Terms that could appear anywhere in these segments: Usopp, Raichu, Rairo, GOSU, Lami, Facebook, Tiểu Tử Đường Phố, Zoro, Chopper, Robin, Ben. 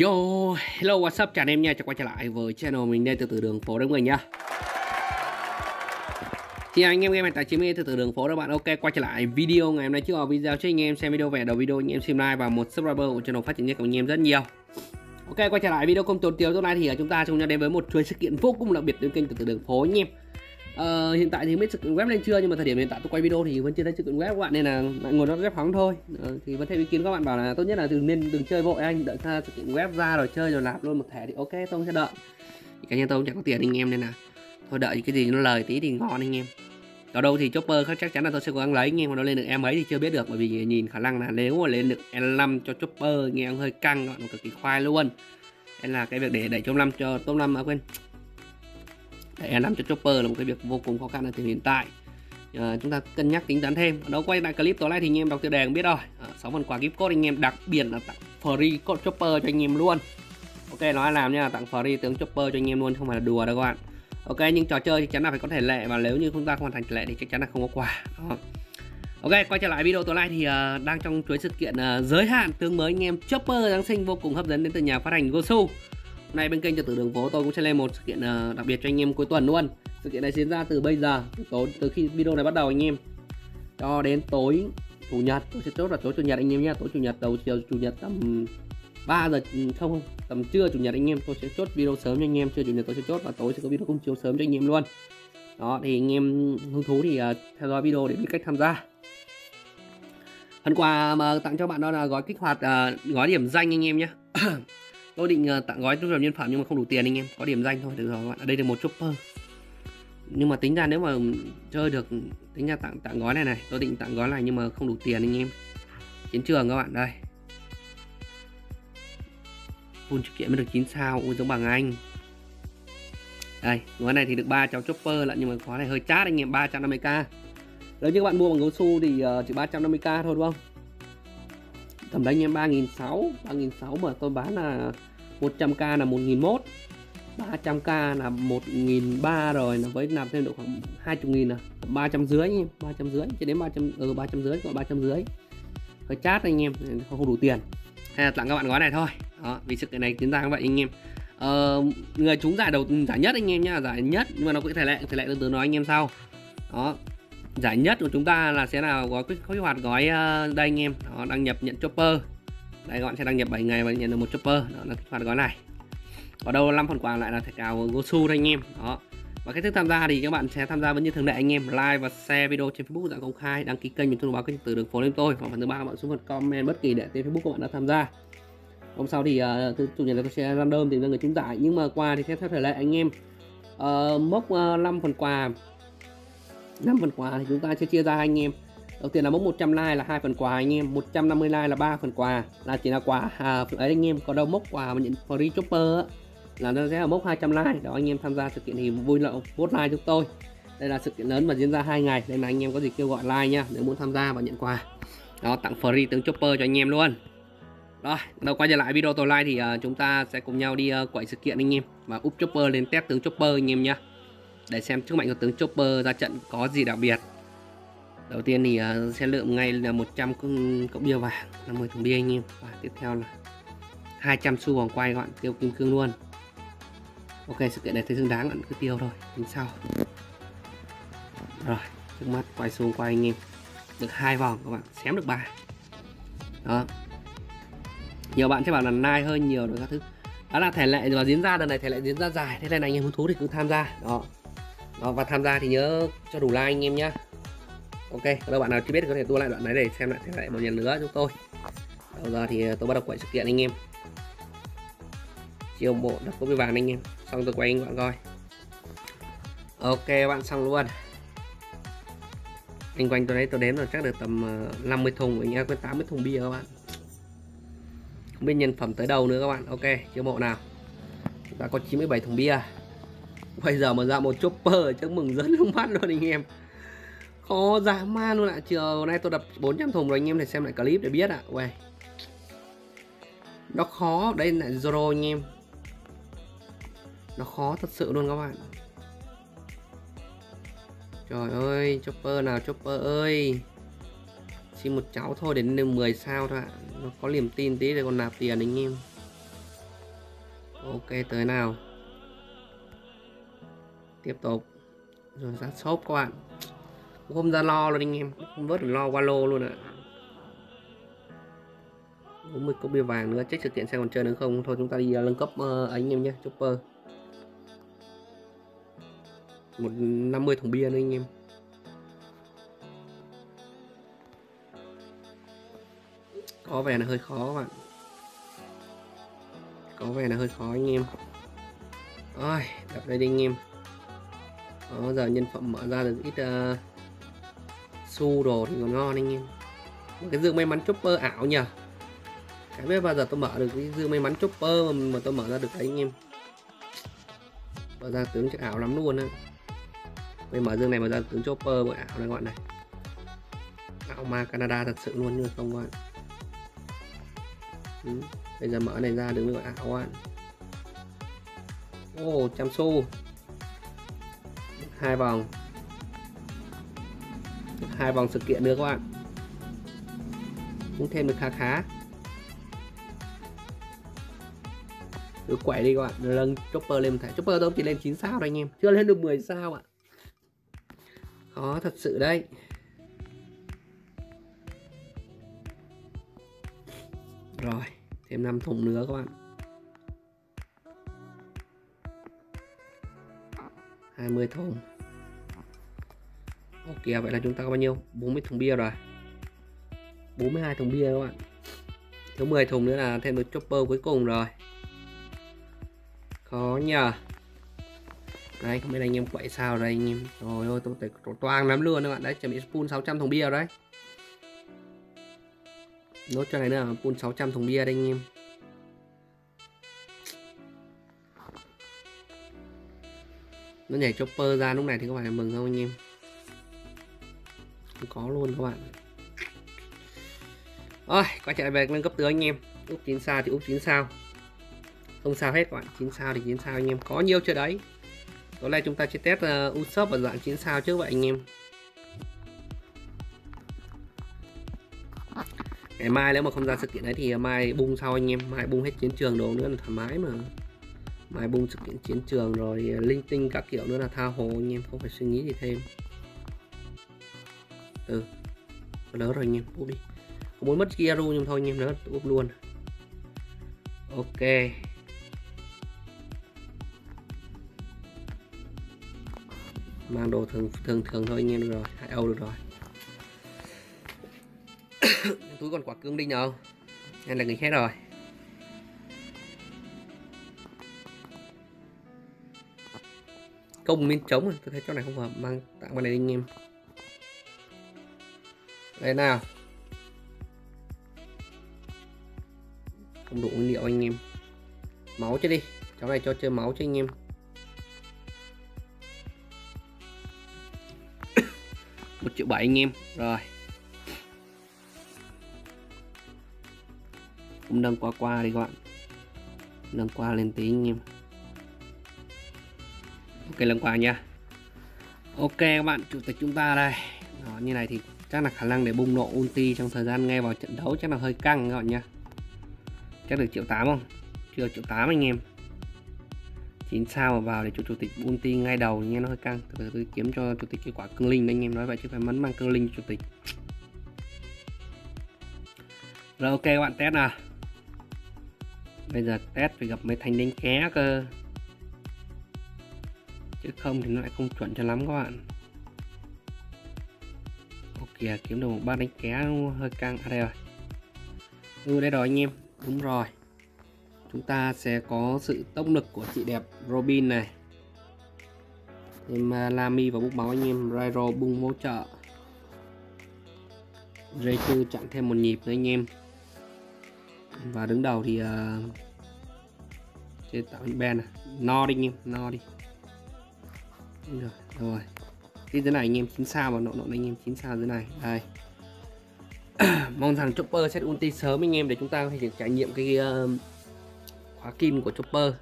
Yo, hello, what's up, chào anh em nha, chào quay trở lại với channel mình đây, Tiểu Tử Đường Phố đấy mọi người nha. Chào anh em, nghe mình tại chính mình Tiểu Tử Đường Phố đó bạn. Ok, quay trở lại video ngày hôm nay. Trước đó video cho anh em xem video về đầu video anh em xem like và một subscriber của channel phát triển nhất của anh em rất nhiều. Ok, quay trở lại video không tốn tiền hôm nay thì chúng ta cùng nhau đến với một chuỗi sự kiện vô cùng đặc biệt trên kênh Tiểu Tử Đường Phố anh em. Hiện tại thì biết sự kiện web lên chưa, nhưng mà thời điểm hiện tại tôi quay video thì vẫn chưa thấy sự kiện web các bạn, nên là bạn ngồi nó rép hóng thôi. Thì vẫn theo ý kiến các bạn bảo là tốt nhất là đừng chơi vội anh, đợi ra sự kiện web ra rồi chơi rồi làm luôn một thẻ thì ok, tôi không sẽ đợi. Thì cá nhân tôi cũng chẳng có tiền anh em, nên là thôi đợi cái gì nó lời tí thì ngon anh em. Ở đâu thì Chopper chắc chắn là tôi sẽ cố gắng lấy anh em, còn nó lên được em ấy thì chưa biết được, bởi vì nhìn khả năng là nếu mà lên được L5 cho Chopper nghe hơi căng, nó cực kỳ khoai luôn. Nên là cái việc để đẩy Chopper cho top 5 quên. L5 cho Chopper là một cái việc vô cùng khó khăn ở thời hiện tại. Chúng ta cân nhắc tính toán thêm. Đó, quay lại clip tối nay thì anh em đọc tiêu đề cũng biết rồi. 6 phần quà gift code anh em, đặc biệt là tặng free code Chopper cho anh em luôn. Ok, nói làm nha, tặng free tướng Chopper cho anh em luôn, không phải là đùa đâu các bạn. Ok, nhưng trò chơi thì chắn là phải có thể lệ, và nếu như chúng ta không hoàn thành lệ thì chắc chắn là không có quà. Đó. Ok, quay trở lại video tối nay thì đang trong chuỗi sự kiện giới hạn tướng mới anh em Chopper Giáng sinh vô cùng hấp dẫn đến từ nhà phát hành GOSU. Hôm nay bên kênh Tiểu Tử Đường Phố tôi cũng sẽ lên một sự kiện đặc biệt cho anh em cuối tuần luôn. Sự kiện này diễn ra từ bây giờ, từ khi video này bắt đầu anh em, cho đến tối chủ nhật. Tôi sẽ chốt là tối chủ nhật anh em nhé. Tối chủ nhật, đầu chiều chủ nhật tầm 3 giờ không, tầm trưa chủ nhật anh em, tôi sẽ chốt video sớm cho anh em. Trưa chủ nhật tôi sẽ chốt, và tối sẽ có video công chiếu sớm cho anh em luôn. Đó, thì anh em hứng thú thì theo dõi video để biết cách tham gia. Phần quà mà tặng cho bạn đó là gói kích hoạt, gói điểm danh anh em nhé. Tôi định tặng gói trung phẩm nhân phẩm nhưng mà không đủ tiền anh em, có điểm danh thôi. Được rồi các bạn, ở đây được một Chopper. Nhưng mà tính ra nếu mà chơi được, tính ra tặng gói này, tôi định tặng gói này nhưng mà không đủ tiền anh em. Chiến trường các bạn, đây. Full sự kiện mới được 9 sao, ui giống bằng anh. Đây, gói này thì được 3 cháu Chopper lại, nhưng mà gói này hơi chát anh em, 350k. Nếu như các bạn mua bằng GOSU thì chỉ 350k thôi đúng không? Tầm đấy anh em 3.600 mà tôi bán là 100k là 1.100, 300k là 1.300 rồi, là với làm thêm được khoảng 20.000 là 350 anh em, 350 cho đến 350, gọi 350 hơi chát anh em, không đủ tiền. Hay là tặng các bạn gói này thôi. Đó, vì sự kiện này tiến ra như vậy anh em. Người trúng giải nhất anh em nhá, giải nhất, nhưng mà nó cũng thể lệ từ từ nói anh em sau. Đó. Giải nhất của chúng ta là sẽ là gói kích hoạt, gói đây anh em, đó, đăng nhập nhận Chopper. Đây các bạn sẽ đăng nhập 7 ngày và nhận được một Chopper, đó là kích hoạt gói này. Ở đâu 5 phần quà lại là thẻ cào GOSU anh em. Đó. Và cách thức tham gia thì các bạn sẽ tham gia vẫn như thường lệ anh em, like và share video trên Facebook dạng công khai, đăng ký kênh mình thông báo kênh Từ Đường Phố lên tôi, và phần thứ 3 các bạn xuống phần comment bất kỳ để tên Facebook các bạn đã tham gia. Hôm sau thì chủ nhật là tôi sẽ random tìm ra người trúng giải, nhưng mà quà thì sẽ theo thể lệ anh em. Mốc 5 phần quà thì chúng ta sẽ chia ra anh em. Đầu tiên là mốc 100 like là 2 phần quà anh em, 150 like là 3 phần quà, là chỉ là quà ấy anh em. Còn đâu mốc quà mà nhận free Chopper là nó sẽ ở mốc 200 like. Đó anh em tham gia sự kiện thì vui là vote like chúng tôi. Đây là sự kiện lớn mà diễn ra 2 ngày, nên là anh em có gì kêu gọi like nha nếu muốn tham gia và nhận quà. Đó, tặng free tướng Chopper cho anh em luôn. Rồi, đầu quay trở lại video tối nay thì chúng ta sẽ cùng nhau đi quậy sự kiện anh em, và úp Chopper lên test tướng Chopper anh em nhá, để xem sức mạnh của tướng Chopper ra trận có gì đặc biệt. Đầu tiên thì sẽ lượm ngay là 100 cốc bia vàng, 50 thùng bia anh em, và tiếp theo là 200 xu vòng quay các bạn, tiêu kim cương luôn. Ok, sự kiện này thấy xứng đáng, bạn cứ tiêu thôi, tính sau. Rồi, trước mắt quay xu vòng quay anh em, được 2 vòng các bạn, xém được 3. Đó. Nhiều bạn sẽ bảo là like hơi nhiều rồi các thứ. Đó là thể lệ và diễn ra lần này, thể lệ diễn ra dài, thế này anh em hứng thú thì cứ tham gia. Đó. Đó, và tham gia thì nhớ cho đủ like anh em nhé. Ok, các bạn nào chưa biết thì có thể tua lại đoạn này để xem lại thế lại một lần nữa chúng tôi. Đầu giờ thì tôi bắt đầu quậy sự kiện anh em. Chiều bộ đặt cúp vàng anh em, xong tôi quay anh bạn coi. Ok, bạn xong luôn. Anh quanh tôi đấy, tôi đếm rồi chắc được tầm 50 thùng, anh em quên 80 thùng bia các bạn. Không biết nhân phẩm tới đâu nữa các bạn. Ok, chiều bộ nào. Chúng ta có 97 thùng bia. Bây giờ mà ra một Chopper chắc mừng rớt nước mắt luôn anh em. Khó dã man luôn ạ. Chiều nay tôi đập 400 thùng rồi anh em, để xem lại clip để biết ạ. Uầy. Nó khó. Đây là Zoro anh em. Nó khó thật sự luôn các bạn. Trời ơi, Chopper nào, Chopper ơi. Xin một cháu thôi, đến 10 sao thôi ạ. Nó có niềm tin tí để còn nạp tiền anh em. Ok, tới nào. Tiếp tục. Rồi ra shop các bạn. Cũng không ra lo luôn anh em, không vớt được lo qua lô luôn ạ. 40 cốc bia vàng nữa, check sự kiện xem còn chơi nữa không. Thôi chúng ta đi nâng cấp anh em nhé, Chopper. 150 thùng bia nữa anh em. Có vẻ là hơi khó các bạn. Có vẻ là hơi khó anh em. Ôi, đập đây đi anh em. Đó, giờ nhân phẩm mở ra được ít su đồ thì còn ngon anh em. Một cái dương may mắn Chopper ảo nhờ. Cái biết bao giờ tôi mở được cái dương may mắn Chopper mà tôi mở ra được đấy anh em. Mở ra tướng chắc ảo lắm luôn á. Mình mở dương này mở ra tướng Chopper bởi ảo này các bạn này. Ảo ma Canada thật sự luôn như không các bạn. Bây giờ mở này ra đứng gọi ảo các bạn. Ô 100 xu, 2 vòng, 2 vòng sự kiện nữa các bạn, cũng thêm được khá khá. Cứ quậy đi các bạn, nâng Chopper lên một thẻ. Chopper tôi chỉ lên 9 sao thôi anh em, chưa lên được 10 sao ạ. Khó thật sự đấy. Rồi, thêm 5 thùng nữa các bạn. 20 thùng. Ok, vậy là chúng ta có bao nhiêu? 40 thùng bia rồi. 42 thùng bia các bạn. Thiếu 10 thùng nữa là thêm được Chopper cuối cùng rồi. Khó nhờ. Đấy, không biết là anh em quậy sao đây anh em. Trời ơi, tôi toang lắm luôn các bạn. Đấy, chuẩn bị full 600 thùng bia rồi đấy. Nốt cho này nữa là full 600 thùng bia đây anh em. Nó nhảy Chopper ra lúc này thì các bạn mừng không anh em? Không có luôn các bạn. Ôi, quay trở về nâng cấp tướng anh em. Úp 9 sao thì úp 9 sao. Không sao hết các bạn, 9 sao thì 9 sao anh em. Có nhiều chưa đấy. Tối nay chúng ta sẽ test Usopp ở dạng 9 sao trước vậy anh em. Ngày mai nếu mà không ra sự kiện đấy thì mai bung sau anh em. Mai bung hết chiến trường đồ nữa là thoải mái mà. Mai bung sự kiện chiến trường rồi linh tinh các kiểu nữa là tha hồ anh em, không phải suy nghĩ gì thêm. Ừ, lớn rồi anh em, úp đi. Không muốn mất Kiaru nhưng thôi anh em, nữa úp luôn. Ok. Mang đồ thường thôi anh em, được rồi, 2 Âu được rồi. Túi còn quả cương đinh nào không? Em là người hết rồi. Công miên trống rồi, tôi thấy chỗ này không hợp, mang tặng vào này anh em. Đây nào. Không đủ nguyên liệu anh em. Máu chứ đi, cháu này cho chơi máu cho anh em. Một 1,7 triệu anh em, rồi. Cũng nâng qua đi các bạn. Nâng qua lên tí anh em. Ok, nâng qua nha. Ok các bạn, chủ tịch chúng ta đây. Đó, như này thì chắc là khả năng để bùng nổ ulti trong thời gian ngay vào trận đấu chắc là hơi căng các bạn nha. Chắc được 1,8 triệu không? Chưa 1,8 triệu anh em. 9 sao mà vào để cho chủ tịch ulti ngay đầu nghe nó hơi căng. Từ từ kiếm cho chủ tịch cái quả cương linh đấy anh em, nói vậy chứ phải mắn mang cương linh chủ tịch. Rồi ok các bạn, test nào. Bây giờ test phải gặp mấy thanh đánh ké cơ. Chứ không thì nó lại không chuẩn cho lắm các bạn. Ok, kiếm được một bác đánh ké hơi căng. À đây rồi. Ừ đây rồi anh em. Đúng rồi. Chúng ta sẽ có sự tốc lực của chị đẹp Robin này. Thêm Lami và bút máu anh em. Rairo bung hỗ trợ. Raichu chặn thêm một nhịp nữa anh em. Và đứng đầu thì chế tạo Ben này. No đi anh em, no đi. Đúng rồi, rồi. Cái thế này anh em 9 sao mà nộn anh em 9 sao thế này. Đây. Mong rằng Chopper sẽ ulti sớm anh em để chúng ta có thể trải nghiệm cái khóa kim của Chopper.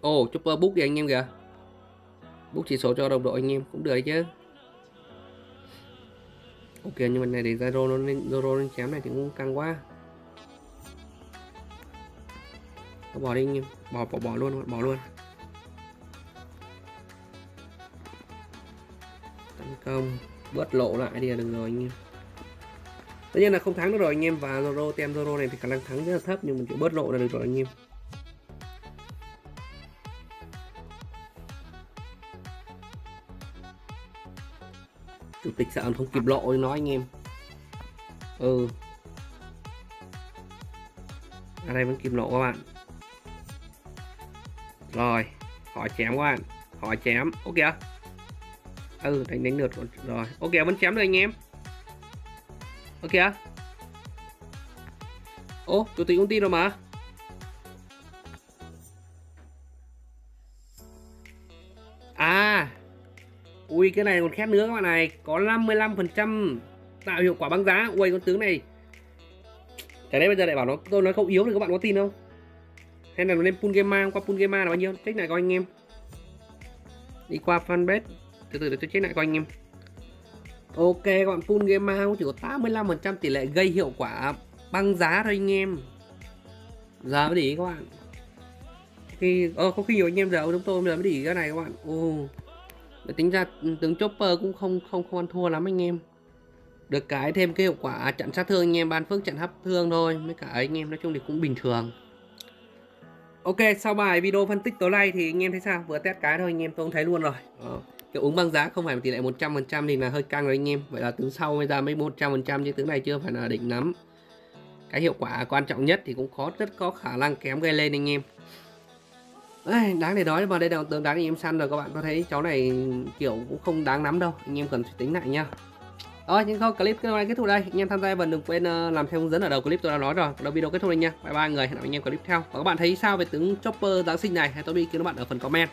Ồ, Chopper book kìa anh em kìa. Book chỉ số cho đồng đội anh em cũng được đấy chứ. Ok, nhưng mà này để Zoro nó lên, Zoro lên chém này thì cũng căng quá. Bỏ đi anh em, bỏ luôn, bỏ luôn. Tấn công, bớt lộ lại đi là được rồi anh em. Tất nhiên là không thắng được rồi anh em, và Zoro, tem Zoro này thì khả năng thắng rất là thấp, nhưng mình chỉ bớt lộ là được rồi anh em. Chủ tịch sợ không kịp lộ nói anh em. Ừ. Ở đây vẫn kịp lộ các bạn. Rồi, họ chém các bạn. Họ chém, ok kìa. Ừ, đánh lượt rồi. Ok, vẫn chém được anh em. Ok kìa. Ô, chủ tịch ulti rồi mà. À. Ui, cái này còn khét nữa các bạn này. Có 55% tạo hiệu quả băng giá. Ui, con tướng này. Cái đấy bây giờ lại bảo nó, tôi nói không yếu thì các bạn có tin không? Hay là nó lên Pool Gamer, qua Pool Gamer là bao nhiêu? Check lại coi anh em. Đi qua fanpage, từ từ để tôi check lại coi anh em. Ok, các bạn Pool Gamer chỉ có 85% tỷ lệ gây hiệu quả băng giá thôi anh em. Giờ mới để ý các bạn. Khi có khi nhiều anh em giờ chúng tôi mới để ý cái này các bạn. Tính ra tướng Chopper cũng không ăn thua lắm anh em. Được cái thêm cái hiệu quả chặn sát thương anh em, ban phước chặn hấp thương thôi. Mấy cả anh em nói chung thì cũng bình thường. Ok, sau bài video phân tích tối nay thì anh em thấy sao? Vừa test cái thôi anh em, tôi cũng thấy luôn rồi. Kiểu uống băng giá không phải tỷ lệ 100% thì là hơi căng rồi anh em. Vậy là tướng sau bây giờ mới 100% chứ tướng này chưa phải là đỉnh lắm. Cái hiệu quả quan trọng nhất thì cũng rất có khả năng kém gây lên anh em. Đáng để nói mà đây là tướng đáng anh em săn rồi các bạn. Tôi thấy cháu này kiểu cũng không đáng lắm đâu. Anh em cần phải tính lại nhá. Rồi, nhưng thôi clip này kết thúc đây. Anh em tham gia vẫn đừng quên làm theo hướng dẫn ở đầu clip tôi đã nói rồi. Đầu video kết thúc đây nha. Bye bye người, hẹn gặp anh em clip theo. Và các bạn thấy sao về tướng Chopper Giáng sinh này? Hãy tôi đi kiến các bạn ở phần comment.